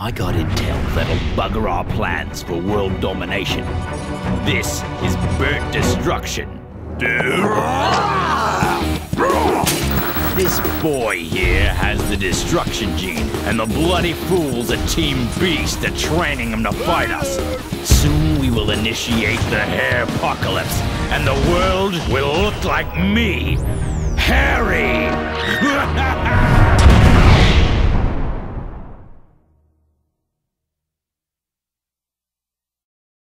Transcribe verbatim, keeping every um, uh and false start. I got intel that'll bugger our plans for world domination. This is Burt Destruction. This boy here has the destruction gene, and the bloody fools at Team Beast are training him to fight us. Soon we will initiate the hairpocalypse, and the world will look like me. Harry!